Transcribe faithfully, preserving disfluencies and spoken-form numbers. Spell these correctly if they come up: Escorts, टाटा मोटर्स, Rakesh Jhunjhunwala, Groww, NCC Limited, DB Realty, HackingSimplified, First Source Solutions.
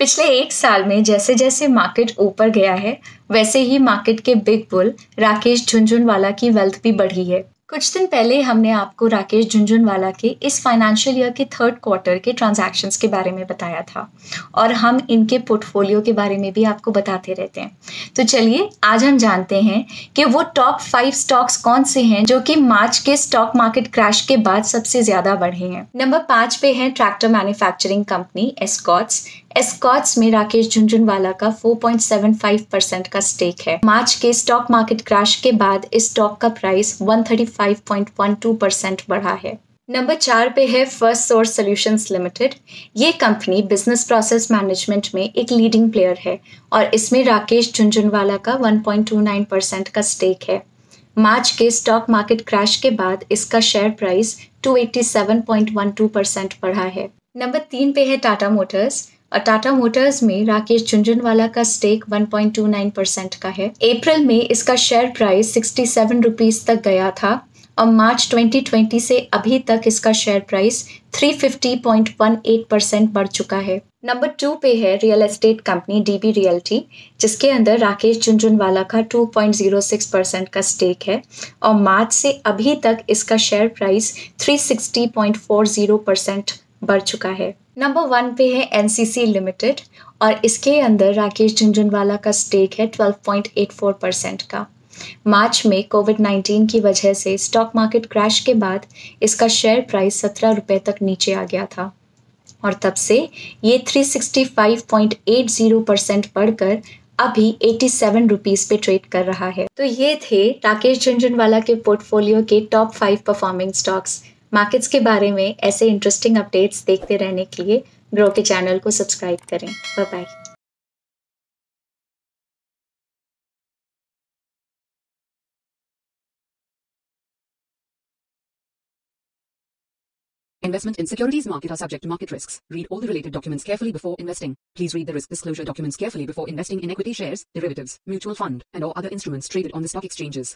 पिछले एक साल में जैसे जैसे मार्केट ऊपर गया है वैसे ही मार्केट के बिग बुल राकेश झुनझुनवाला की वेल्थ भी बढ़ी है। कुछ दिन पहले हमने आपको राकेश झुनझुनवाला के इस फाइनेंशियल ईयर के थर्ड क्वार्टर के ट्रांजैक्शंस के बारे में बताया था और हम इनके पोर्टफोलियो के बारे में भी आपको बताते रहते हैं। तो चलिए आज हम जानते हैं कि वो टॉप फाइव स्टॉक्स कौन से हैं जो कि मार्च के स्टॉक मार्केट क्रैश के बाद सबसे ज्यादा बढ़े हैं। नंबर पाँच पे है tractor manufacturing company Escorts. Escorts में राकेश झुनझुनवाला का चार पॉइंट सात पाँच परसेंट का स्टेक है। मार्च के स्टॉक मार्केट क्रैश के बाद इस स्टॉक का प्राइस एक सौ पैंतीस पॉइंट एक दो परसेंट बढ़ा है। नंबर चार पे है फर्स्ट सोर्स सॉल्यूशंस लिमिटेड। ये कंपनी बिजनेस प्रोसेस मैनेजमेंट में एक लीडिंग प्लेयर है और इसमें राकेश झुनझुनवाला का एक पॉइंट दो नौ परसेंट का स्टेक है। मार्च के स्टॉक मार्केट क्रैश के बाद इसका शेयर प्राइस दो सौ सत्तासी पॉइंट एक दो परसेंट बढ़ा है। नंबर तीन पे है टाटा मोटर्स और टाटा मोटर्स में राकेश झुनझुनवाला का स्टेक एक पॉइंट दो नौ परसेंट का है। अप्रैल में इसका शेयर प्राइस सड़सठ रुपीस तक गया था और मार्च दो हज़ार बीस से अभी तक इसका शेयर प्राइस तीन सौ पचास पॉइंट एक आठ परसेंट बढ़ चुका है। नंबर टू पे है real estate company DB realty, जिसके अंदर राकेश झुनझुनवाला का दो पॉइंट शून्य छह परसेंट का स्टेक है और मार्च से अभी तक इसका शेयर प्राइस तीन सौ साठ पॉइंट चार शून्य परसेंट बढ़ चुका है। नंबर वन पे है एनसीसी लिमिटेड और इसके अंदर राकेश झुनझुनवाला का स्टेक है बारह पॉइंट आठ चार परसेंट का। मार्च में कोविड उन्नीस की वजह से स्टॉक मार्केट क्रैश के बाद इसका शेयर प्राइस सत्रह रुपये तक नीचे आ गया था और तब से ये तीन सौ पैंसठ पॉइंट आठ शून्य परसेंट बढ़कर अभी सत्तासी रुपीस पे ट्रेड कर रहा है। तो ये थे राकेश झुनझुनवाला के पोर्टफोलियो के top five performing stocks. Markets के बारे में ऐसे इंटरेस्टिंग अपडेट्स देखते रहने के लिए ग्रो के चैनल को सब्सक्राइब करें। Bye bye. Investment in securities market are subject to market risks. Read all the related documents carefully before investing. Please read the risk disclosure documents carefully before investing in equity shares, derivatives, mutual fund, and or other instruments traded on the stock exchanges.